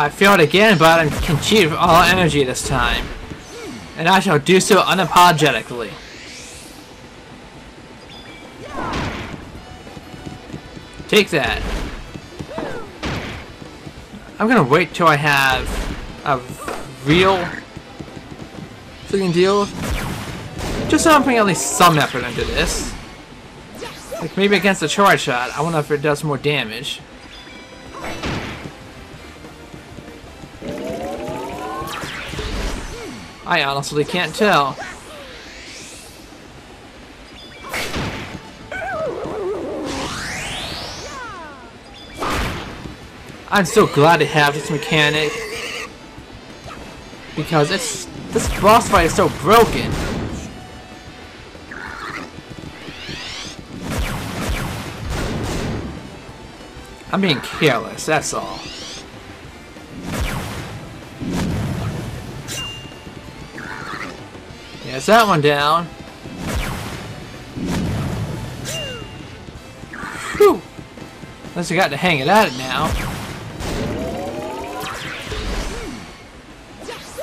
I failed again, but I can achieve all energy this time. And I shall do so unapologetically. Take that. I'm gonna wait till I have a real freaking deal. Just so I'm putting at least some effort into this. Like maybe against the charge shot. I wonder if it does more damage. I honestly can't tell. I'm so glad to have this mechanic because it's this boss fight is so broken. I'm being careless, that's all. Yes, that one down. Whew! Unless I got the hang of it now.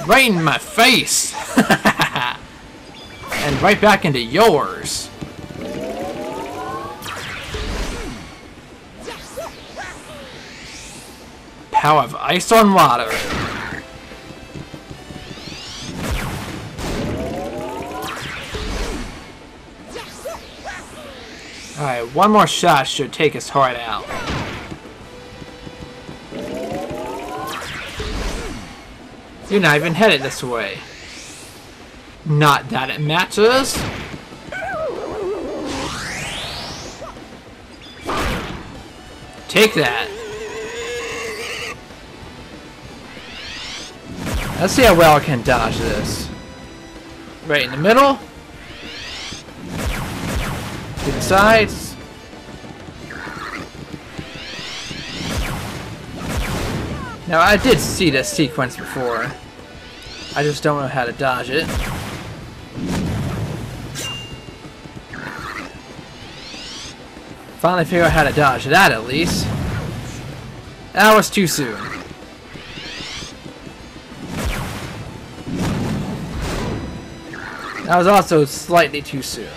Right in my face! And right back into yours. Power of ice on water. Alright, one more shot should take his heart out. You're not even headed this way. Not that it matters. Take that. Let's see how well I can dodge this. Right in the middle. To the sides. Now I did see this sequence before. I just don't know how to dodge it. Finally figure out how to dodge that at least. That was too soon. That was also slightly too soon.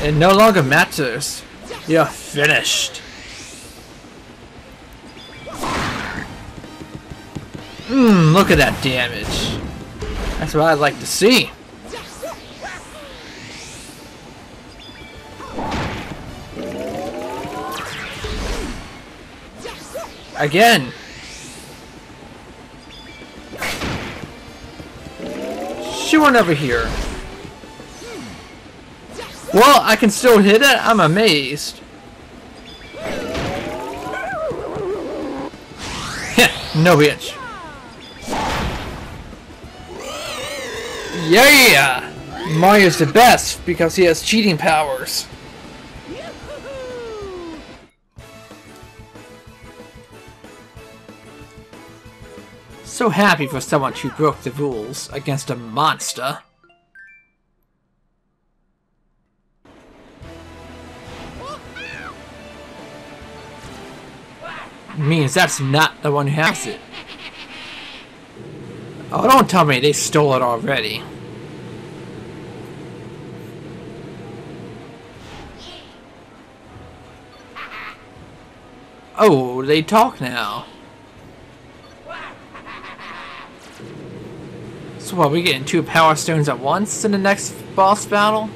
It no longer matters. You're finished. Mmm, look at that damage. That's what I'd like to see. Again. Shoot one over here. Well, I can still hit it? I'm amazed. Heh, no bitch. Yeah! Mario's the best because he has cheating powers. So happy for someone who broke the rules against a monster. Means that's not the one who has it. Oh, don't tell me they stole it already. Oh, they talk now. So what, we getting 2 power stones at once in the next boss battle?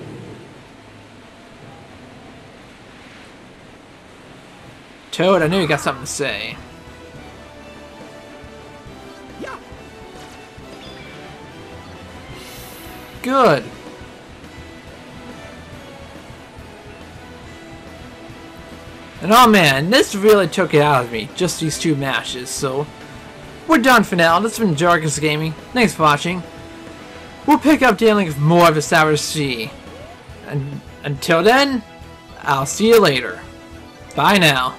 Toad, I knew you got something to say. Good. And oh man, this really took it out of me, just these 2 matches, so we're done for now. This has been Jargus Gaming. Thanks for watching. We'll pick up dealing with more of the Savage Sea. And until then, I'll see you later. Bye now.